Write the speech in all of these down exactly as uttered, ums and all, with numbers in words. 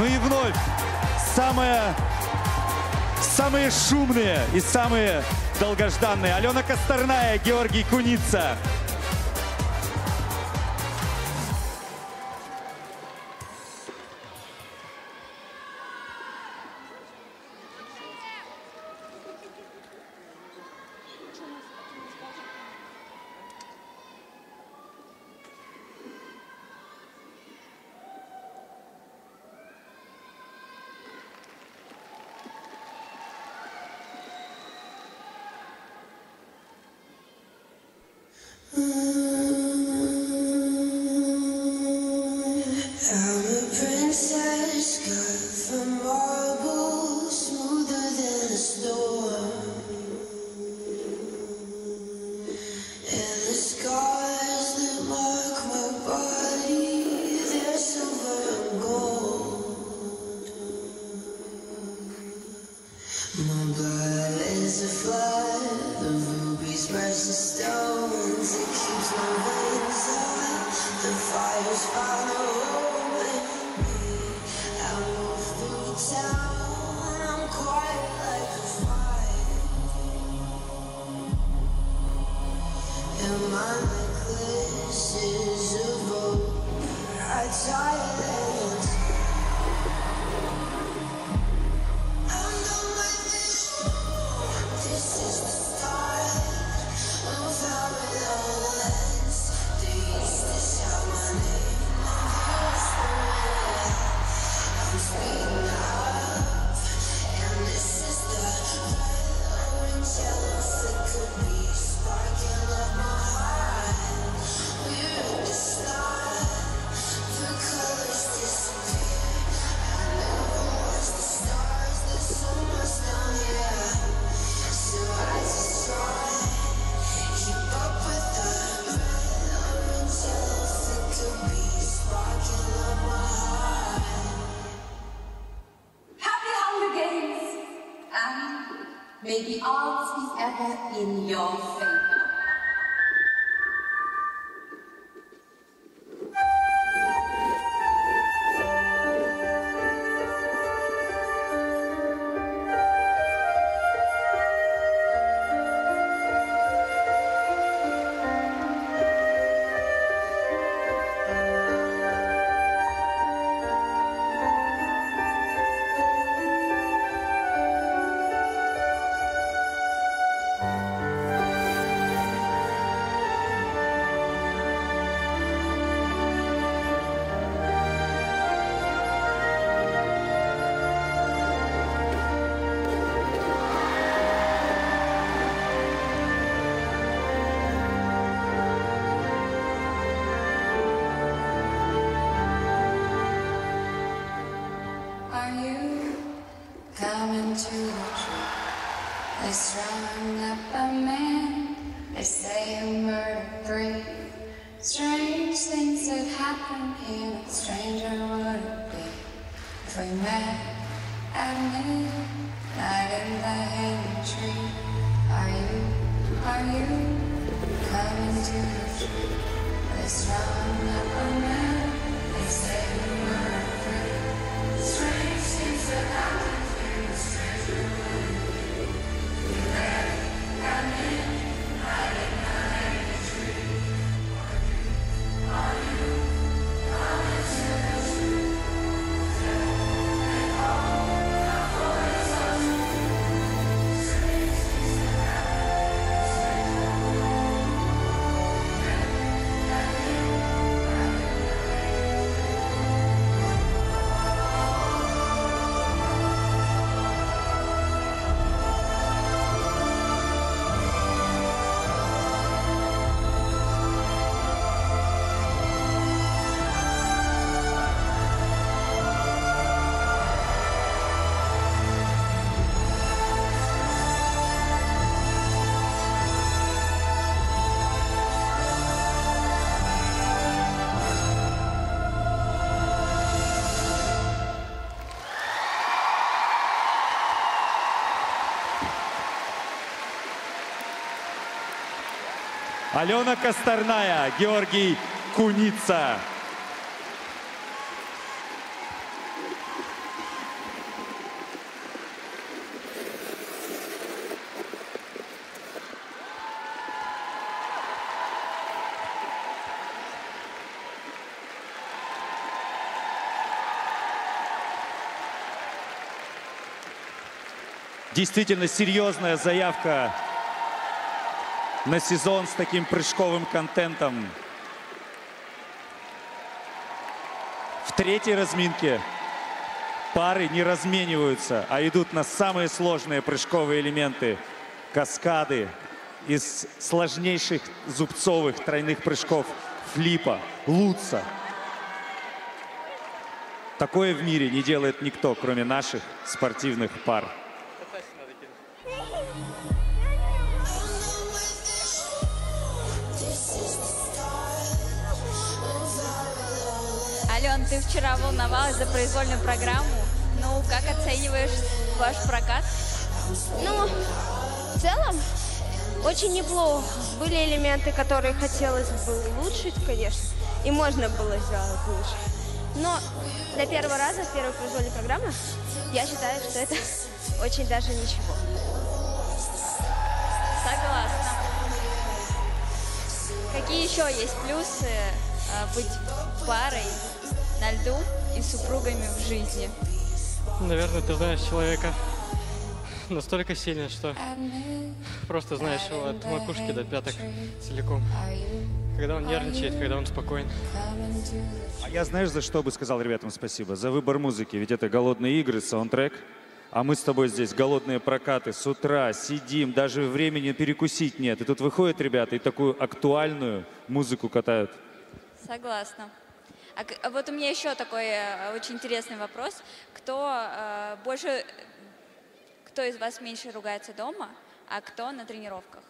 Ну и вновь самые, самые шумные и самые долгожданные. Алена Косторная, Георгий Куница. Maybe odds is ever in your favor. They're strung up by men, they say I'm murder free. Strange things that happen here, stranger would it be if we met at midnight in the hanging tree. Are you, are you coming to the tree? They're strung up by men, they say I'm murder free. Strange things that happen here, stranger would it be. Алена Косторная, Георгий Куница. Действительно серьезная заявка на сезон с таким прыжковым контентом. В третьей разминке пары не размениваются, а идут на самые сложные прыжковые элементы. Каскады из сложнейших зубцовых тройных прыжков. Флипа, лутса. Такое в мире не делает никто, кроме наших спортивных пар. Ален, ты вчера волновалась за произвольную программу. Ну, как оцениваешь ваш прокат? Ну, в целом, очень неплохо. Были элементы, которые хотелось бы улучшить, конечно, и можно было сделать лучше. Но для первого раза, в первой произвольной программе, я считаю, что это очень даже ничего. Согласна. Какие еще есть плюсы быть парой на льду и супругами в жизни? Наверное, ты знаешь человека настолько сильно, что просто знаешь его от макушки до пяток целиком. Когда он нервничает, когда он спокоен. А я, знаешь, за что бы сказал ребятам спасибо? За выбор музыки. Ведь это «Голодные игры», саундтрек. А мы с тобой здесь голодные прокаты с утра, сидим, даже времени перекусить нет. И тут выходят ребята и такую актуальную музыку катают. Согласна. А вот у меня еще такой очень интересный вопрос. Кто э, больше... Кто из вас меньше ругается дома, а кто на тренировках?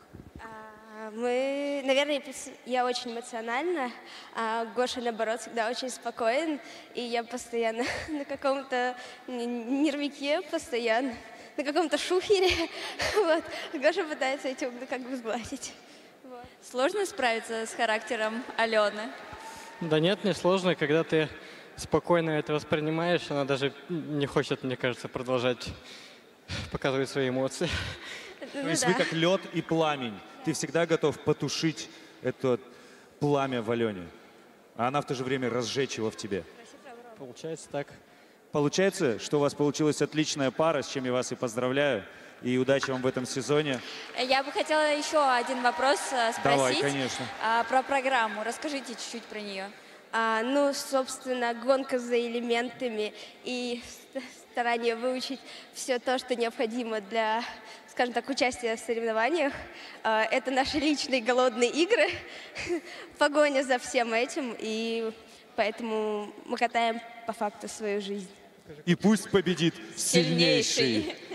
Мы, наверное, я очень эмоциональна, а Гоша, наоборот, всегда очень спокоен, и я постоянно на каком-то нервике, постоянно на каком-то шухере. Вот. Гоша пытается этим как бы сгладить. Вот. Сложно справиться с характером Алены? Да нет, не сложно, когда ты спокойно это воспринимаешь, она даже не хочет, мне кажется, продолжать показывать свои эмоции. Ну, то есть да. Вы как лед и пламень. Ты всегда готов потушить это пламя в Алене, а она в то же время разжечь его в тебе. Получается так. Получается, что у вас получилась отличная пара, с чем я вас и поздравляю. И удачи вам в этом сезоне. Я бы хотела еще один вопрос спросить. Давай, конечно. Про программу. Расскажите чуть-чуть про нее. А, ну, собственно, гонка за элементами и старание выучить все то, что необходимо для, скажем так, участия в соревнованиях. А, это наши личные голодные игры, погоня за всем этим, и поэтому мы катаем по факту свою жизнь. И пусть победит сильнейший.